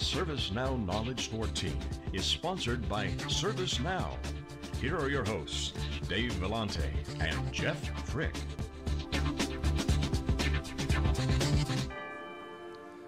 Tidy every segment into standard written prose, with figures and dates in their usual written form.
ServiceNow Knowledge14 is sponsored by ServiceNow. Here are your hosts, Dave Vellante and Jeff Frick.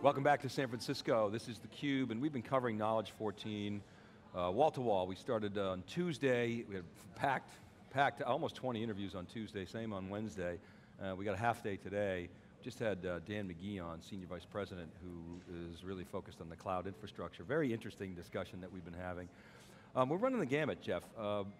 Welcome back to San Francisco. This is theCUBE, and we've been covering Knowledge14 wall to wall. We started on Tuesday. We had packed almost 20 interviews on Tuesday, same on Wednesday. We got a half day today. Just had Dan McGee on, Senior Vice President, who is really focused on the cloud infrastructure. Very interesting discussion that we've been having. We're running the gamut, Jeff.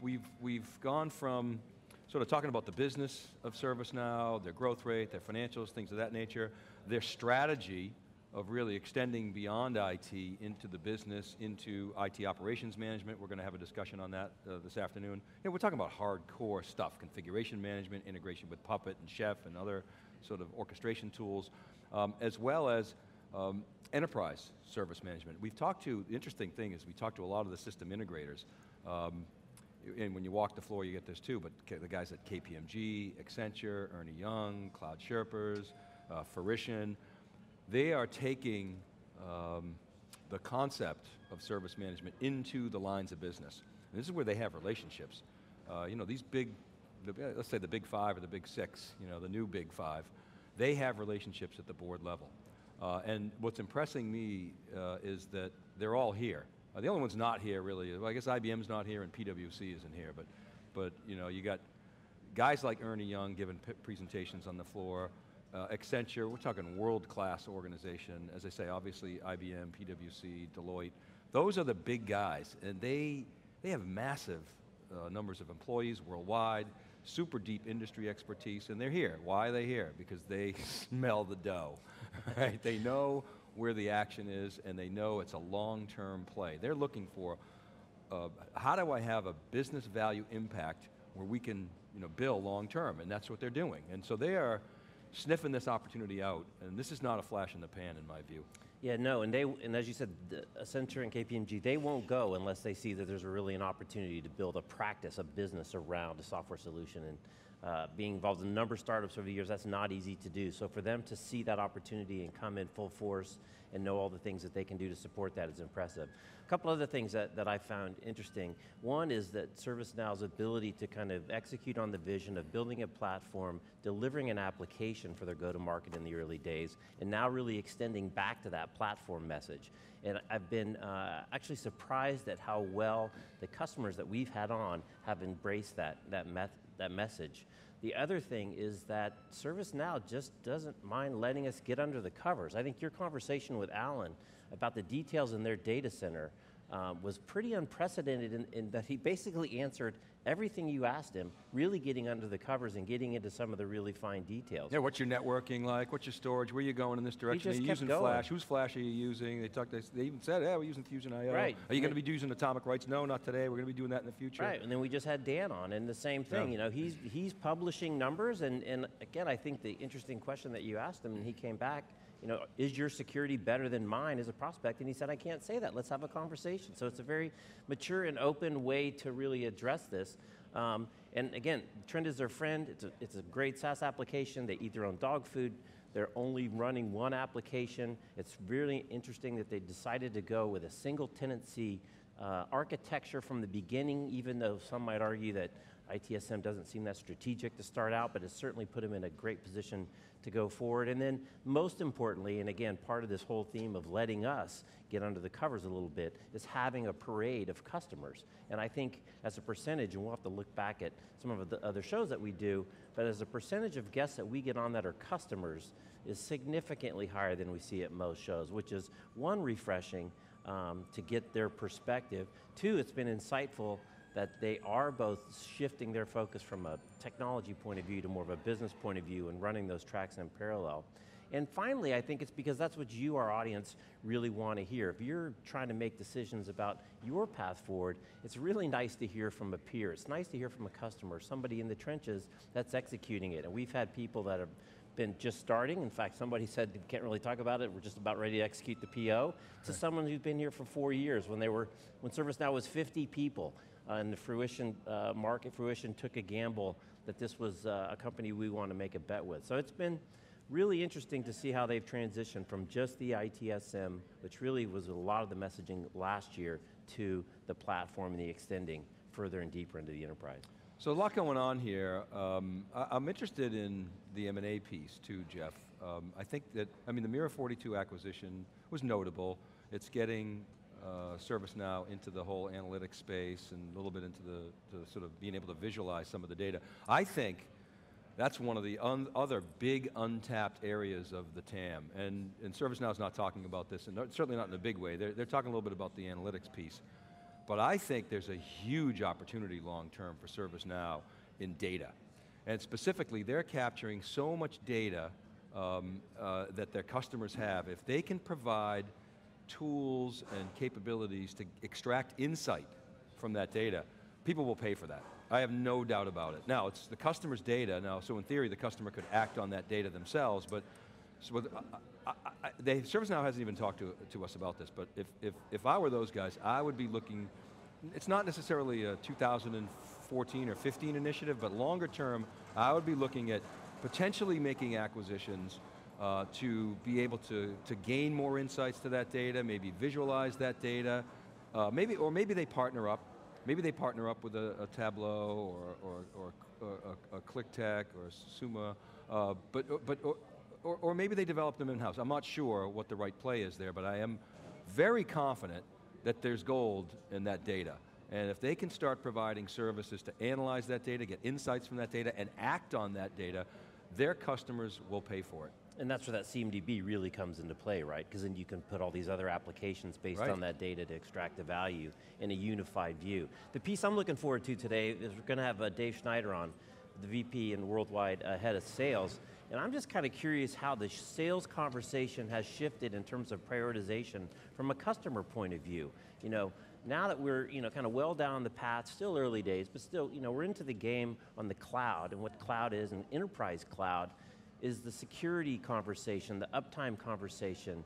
We've gone from sort of talking about the business of ServiceNow, their growth rate, their financials, things of that nature, their strategy of really extending beyond IT into the business, into IT operations management. We're going to have a discussion on that this afternoon. You know, we're talking about hardcore stuff, configuration management, integration with Puppet and Chef and other sort of orchestration tools, as well as enterprise service management. We've talked to, the interesting thing is we talked to a lot of the system integrators, and when you walk the floor you get this too, but the guys at KPMG, Accenture, Ernie Young, Cloud Sherpers, Fruition, they are taking the concept of service management into the lines of business. And this is where they have relationships. You know, these big, let's say the big five or the big six, you know, the new big five, they have relationships at the board level. And what's impressing me is that they're all here. The only one's not here really, well, I guess IBM's not here and PwC isn't here, but you know, you got guys like Ernie Young giving presentations on the floor, Accenture, we're talking world-class organization. As I say, obviously IBM, PwC, Deloitte, those are the big guys, and they have massive numbers of employees worldwide, super deep industry expertise, and they're here. Why are they here? Because they smell the dough, right? They know where the action is, and they know it's a long-term play. They're looking for, how do I have a business value impact where we can, you know, build long-term, and that's what they're doing. And so they are sniffing this opportunity out, and this is not a flash in the pan in my view. Yeah, no, and as you said, Accenture and KPMG, they won't go unless they see that there's really an opportunity to build a practice, a business around a software solution, and being involved in a number of startups over the years, that's not easy to do. So for them to see that opportunity and come in full force and know all the things that they can do to support that is impressive. A couple other things that I found interesting. One is that ServiceNow's ability to kind of execute on the vision of building a platform, delivering an application for their go-to-market in the early days, and now really extending back to that platform message. And I've been actually surprised at how well the customers that we've had on have embraced that message. The other thing is that ServiceNow just doesn't mind letting us get under the covers. I think your conversation with Alan about the details in their data center was pretty unprecedented in that he basically answered everything you asked him, really getting under the covers and getting into some of the really fine details. Yeah, what's your networking like? What's your storage? Where are you going in this direction? Are you using Flash? Whose Flash are you using? They even said, yeah, we're using Fusion IO. Right. Are you going to be using atomic rights? No, not today. We're going to be doing that in the future. Right, and then we just had Dan on, and the same thing. Yeah. You know, he's publishing numbers, and again, I think the interesting question that you asked him, and he came back, you know, is your security better than mine as a prospect? And he said, I can't say that, let's have a conversation. So it's a very mature and open way to really address this. And again, trend is their friend, it's a great SaaS application, they eat their own dog food, they're only running one application. It's really interesting that they decided to go with a single tenancy architecture from the beginning, even though some might argue that ITSM doesn't seem that strategic to start out, but it certainly put them in a great position to go forward. And then most importantly, and again, part of this whole theme of letting us get under the covers a little bit, is having a parade of customers. And I think as a percentage, and we'll have to look back at some of the other shows that we do, but as a percentage of guests that we get on that are customers is significantly higher than we see at most shows, which is one, refreshing to get their perspective. Two, it's been insightful that they are both shifting their focus from a technology point of view to more of a business point of view and running those tracks in parallel. And finally, I think it's because that's what you, our audience, really want to hear. If you're trying to make decisions about your path forward, it's really nice to hear from a peer. It's nice to hear from a customer, somebody in the trenches that's executing it. And we've had people that have been just starting. In fact, somebody said, you can't really talk about it, we're just about ready to execute the PO. To someone who's been here for 4 years, when ServiceNow was 50 people, and the Fruition market, Fruition took a gamble that this was a company we want to make a bet with. So it's been really interesting to see how they've transitioned from just the ITSM, which really was a lot of the messaging last year, to the platform and the extending further and deeper into the enterprise. So a lot going on here. I'm interested in the M&A piece too, Jeff. I think that, I mean, the Mira 42 acquisition was notable. It's getting ServiceNow into the whole analytics space and a little bit into the sort of being able to visualize some of the data. I think that's one of the other big untapped areas of the TAM. And ServiceNow's not talking about this, and certainly not in a big way. They're talking a little bit about the analytics piece. But I think there's a huge opportunity long term for ServiceNow in data. And specifically, they're capturing so much data that their customers have. If they can provide tools and capabilities to extract insight from that data, people will pay for that. I have no doubt about it. Now, it's the customer's data now, so in theory, the customer could act on that data themselves, but so ServiceNow hasn't even talked to us about this, but if I were those guys, I would be looking, it's not necessarily a 2014 or 15 initiative, but longer term, I would be looking at potentially making acquisitions to be able to gain more insights to that data, maybe visualize that data, maybe they partner up. Maybe they partner up with a Tableau or a ClickTech or a Suma, or maybe they develop them in-house. I'm not sure what the right play is there, but I am very confident that there's gold in that data. And if they can start providing services to analyze that data, get insights from that data, and act on that data, their customers will pay for it. And that's where that CMDB really comes into play, right? Because then you can put all these other applications based on that data to extract the value in a unified view. The piece I'm looking forward to today is we're going to have Dave Schneider on, the VP and worldwide head of sales. And I'm just kind of curious how the sales conversation has shifted in terms of prioritization from a customer point of view. You know, now that we're kind of well down the path, still early days, but still we're into the game on the cloud and what cloud is, and enterprise cloud, is the security conversation, the uptime conversation,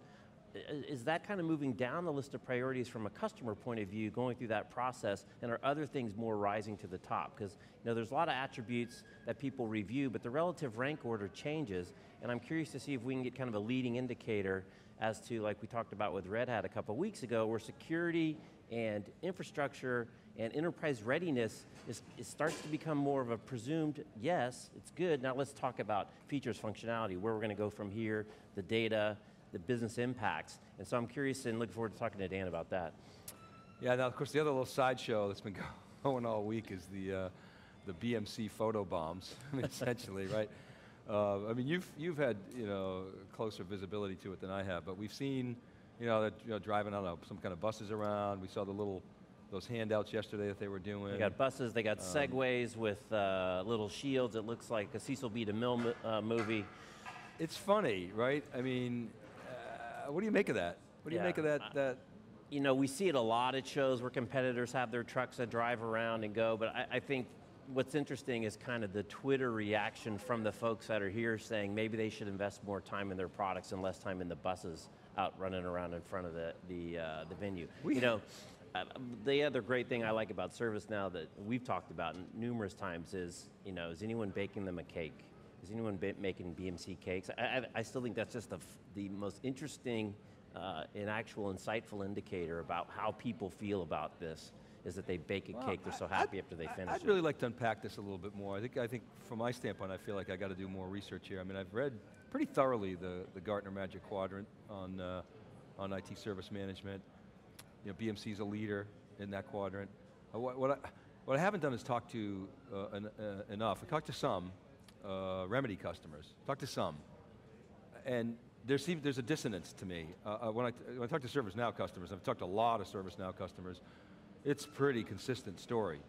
is that kind of moving down the list of priorities from a customer point of view, going through that process, and are other things more rising to the top? Because there's a lot of attributes that people review, but the relative rank order changes, and I'm curious to see if we can get kind of a leading indicator as to, like we talked about with Red Hat a couple weeks ago, where security and infrastructure and enterprise readiness it starts to become more of a presumed, yes, it's good, now let's talk about features, functionality, where we're going to go from here, the data, the business impacts. And so I'm curious and looking forward to talking to Dan about that. Yeah, now of course the other little sideshow that's been going all week is the BMC photo bombs, essentially, right? I mean, you've had closer visibility to it than I have, but we've seen they're driving on some kind of buses around. We saw the little, those handouts yesterday that they were doing. They got buses, they got segways with little shields. It looks like a Cecil B. DeMille movie. It's funny, right? I mean, what do you make of that? What do you make of that? We see it a lot at shows where competitors have their trucks that drive around and go, but I think what's interesting is kind of the Twitter reaction from the folks that are here saying maybe they should invest more time in their products and less time in the buses out running around in front of the venue. The other great thing I like about ServiceNow that we've talked about numerous times is, is anyone baking them a cake? Is anyone making BMC cakes? I still think that's just the most interesting and actual insightful indicator about how people feel about this, is that they bake a cake, they're so happy after they finish it. I'd really like to unpack this a little bit more. I think from my standpoint, I feel like I got to do more research here. I mean, I've read pretty thoroughly the Gartner Magic Quadrant on IT service management. BMC's a leader in that quadrant. What I haven't done is talk to enough. I talked to some Remedy customers, talked to some, and there's a dissonance to me. When I talk to ServiceNow customers, I've talked to a lot of ServiceNow customers, it's pretty consistent story.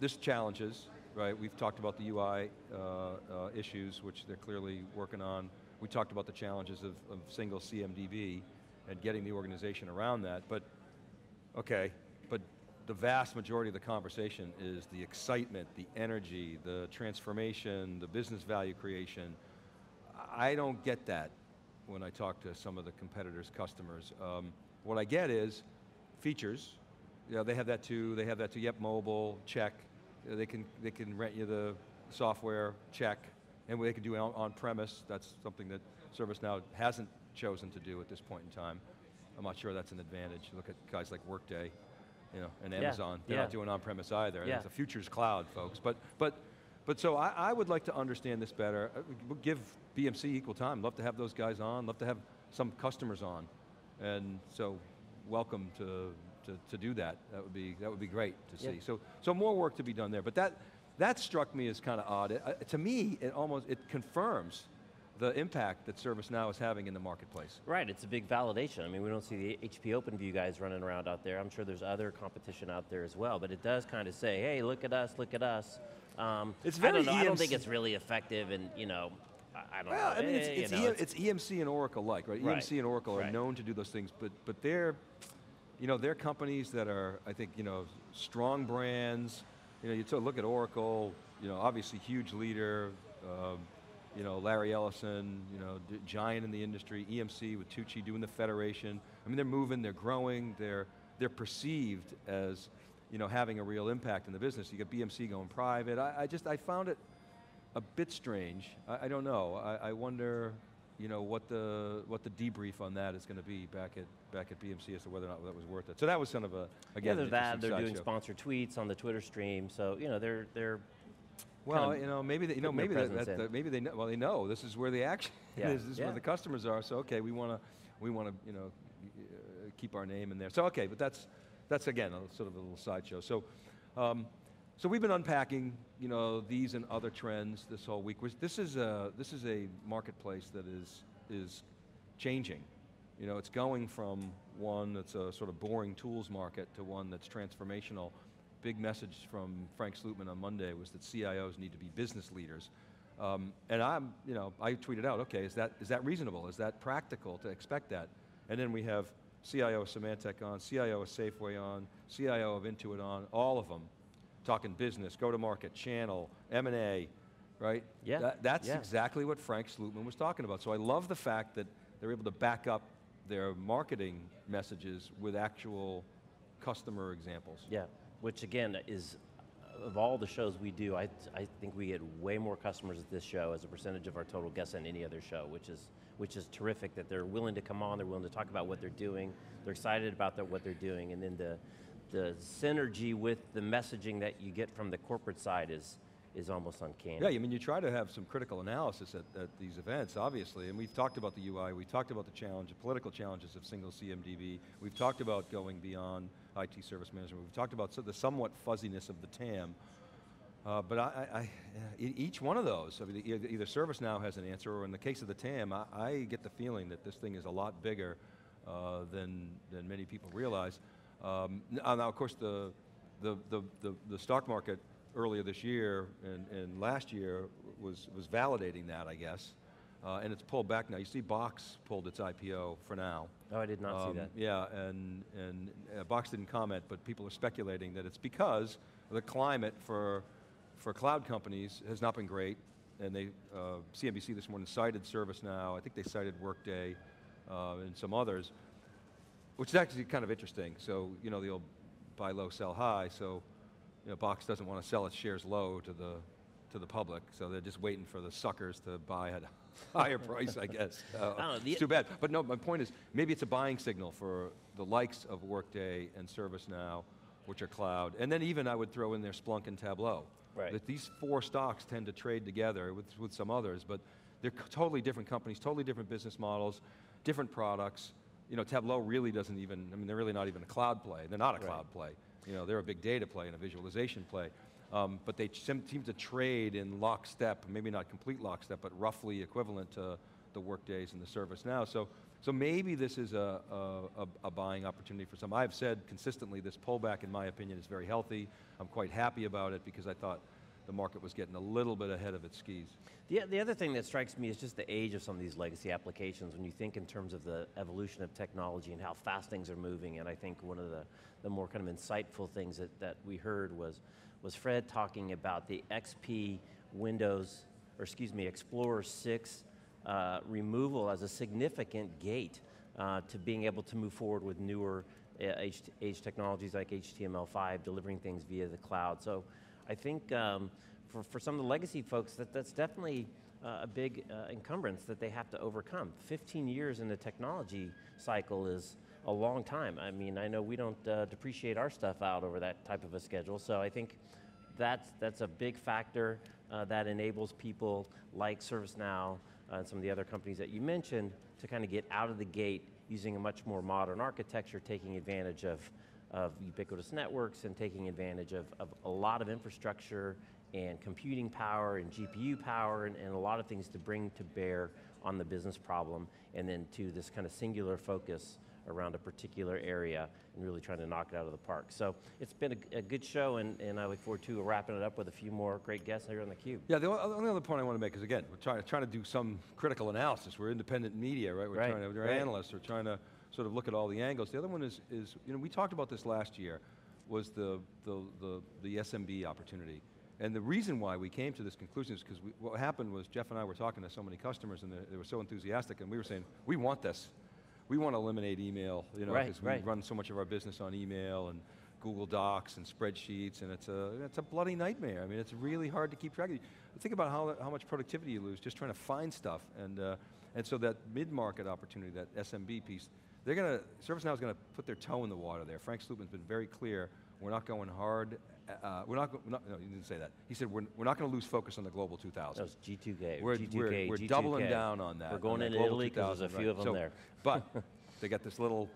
There's challenges, right? We've talked about the UI issues, which they're clearly working on. We talked about the challenges of single CMDB and getting the organization around that, but the vast majority of the conversation is the excitement, the energy, the transformation, the business value creation. I don't get that when I talk to some of the competitors' customers. What I get is features. They have that too, yep, mobile, check. They can rent you the software, check. and they could do on-premise. That's something that ServiceNow hasn't chosen to do at this point in time. I'm not sure that's an advantage. Look at guys like Workday, you know, and Amazon. They're not doing on-premise either. Yeah. It's the future's cloud, folks. But so I would like to understand this better. We'll give BMC equal time. Love to have those guys on. Love to have some customers on. And so, welcome to do that. That would be great to see. So more work to be done there. But that struck me as kind of odd. To me, it confirms the impact that ServiceNow is having in the marketplace. Right, it's a big validation. I mean, we don't see the HP OpenView guys running around out there. I'm sure there's other competition out there as well, but it does kind of say, hey, look at us, look at us. It's very I don't think it's really effective, and you know, I don't know. I mean, it's EMC and Oracle like, right? Right. EMC and Oracle are known to do those things, but they're, you know, they're companies that are, I think, you know, strong brands. You know, you look at Oracle, you know, obviously huge leader, you know, Larry Ellison, you know, giant in the industry, EMC with Tucci doing the federation. I mean, they're moving, they're growing, they're perceived as, you know, having a real impact in the business. You got BMC going private. I found it a bit strange. I don't know. I wonder, you know, what the debrief on that is going to be back at BMC as to whether or not that was worth it. So that was kind of a, again, whether that, they're doing sponsored tweets on the Twitter stream, so, you know, they're well, you know, maybe they know this is where the action is. This is where the customers are. So okay, we want to, you know, keep our name in there. So okay, but that's again a, sort of a little sideshow. So, so we've been unpacking, you know, these and other trends this whole week. This is a marketplace that is changing. You know, it's going from one that's a sort of boring tools market to one that's transformational. Big message from Frank Slootman on Monday was that CIOs need to be business leaders. And you know, I tweeted out, okay, is that reasonable? Is that practical to expect that? And then we have CIO of Symantec on, CIO of Safeway on, CIO of Intuit on, all of them talking business, go-to-market, channel, M&A, right? Yeah. That's exactly what Frank Slootman was talking about. So I love the fact that they're able to back up their marketing messages with actual customer examples. Yeah. Which again is, of all the shows we do, I think we get way more customers at this show as a percentage of our total guests than any other show, which is terrific that they're willing to come on, they're willing to talk about what they're doing, they're excited about what they're doing, and then the synergy with the messaging that you get from the corporate side is almost uncanny. Yeah, I mean, you try to have some critical analysis at these events, obviously, and we've talked about the UI, we've talked about the political challenges of single CMDB, we've talked about going beyond IT service management, we've talked about the somewhat fuzziness of the TAM, but each one of those, I mean, either ServiceNow has an answer, or in the case of the TAM, I get the feeling that this thing is a lot bigger than many people realize. Now, of course, the stock market earlier this year and last year was validating that, I guess, and it's pulled back now. You see Box pulled its IPO for now. Oh, I did not see that. Yeah, and Box didn't comment, but people are speculating that it's because the climate for cloud companies has not been great, and they, CNBC this morning cited ServiceNow, I think they cited Workday, and some others, which is actually kind of interesting. So, you know, the old buy low, sell high, so, you know, Box doesn't want to sell its shares low to the public, so they're just waiting for the suckers to buy at a higher price, I guess. It's too bad. But no, my point is, maybe it's a buying signal for the likes of Workday and ServiceNow, which are cloud, and then even I would throw in there Splunk and Tableau. Right. That these four stocks tend to trade together with some others, but they're totally different companies, totally different business models, different products. You know, Tableau really doesn't even, I mean, they're really not even a cloud play. They're not a cloud play. You know, they're a big data play and a visualization play, but they seem to trade in lockstep, maybe not complete lockstep, but roughly equivalent to the Workdays and the ServiceNow. So maybe this is a buying opportunity for some. I've said consistently this pullback, in my opinion, is very healthy. I'm quite happy about it because I thought the market was getting a little bit ahead of its skis. The other thing that strikes me is just the age of some of these legacy applications when you think in terms of the evolution of technology and how fast things are moving, and I think one of the more kind of insightful things that we heard was Fred talking about the XP Windows, or excuse me, Explorer 6 removal as a significant gate to being able to move forward with newer age technologies like HTML5, delivering things via the cloud. So I think for some of the legacy folks, that's definitely a big encumbrance that they have to overcome. 15 years in the technology cycle is a long time. I mean, I know we don't depreciate our stuff out over that type of a schedule, so I think that's a big factor that enables people like ServiceNow and some of the other companies that you mentioned to kind of get out of the gate using a much more modern architecture, taking advantage of ubiquitous networks and taking advantage of a lot of infrastructure and computing power and GPU power and a lot of things to bring to bear on the business problem, and then to this kind of singular focus around a particular area and really trying to knock it out of the park. So it's been a good show, and I look forward to wrapping it up with a few more great guests here on theCUBE. Yeah, the only other point I want to make is, again, we're trying to do some critical analysis. We're independent media, right? We're analysts, we're trying to sort of look at all the angles. The other one is you know, we talked about this last year, was the SMB opportunity. And the reason why we came to this conclusion is because what happened was Jeff and I were talking to so many customers and they were so enthusiastic, and we were saying, we want this. We want to eliminate email, you know, because we run so much of our business on email and Google Docs and spreadsheets, and it's a bloody nightmare. I mean, it's really hard to keep track of. Think about how much productivity you lose just trying to find stuff, and so that mid-market opportunity, that SMB piece, ServiceNow is going to put their toe in the water there. Frank Slootman's been very clear, we're not going hard. No, he didn't say that. He said, we're not going to lose focus on the Global 2000. That was G2K, We're G2K. Doubling down on that. We're going into Italy because there's a few of them there. But they got this little,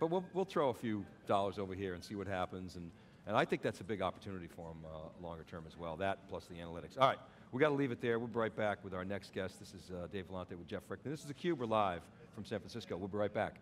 but we'll throw a few dollars over here and see what happens, and I think that's a big opportunity for them longer term as well, that plus the analytics. All right, we got to leave it there. We'll be right back with our next guest. This is Dave Vellante with Jeff Frick. This is theCUBE, we're live from San Francisco. We'll be right back.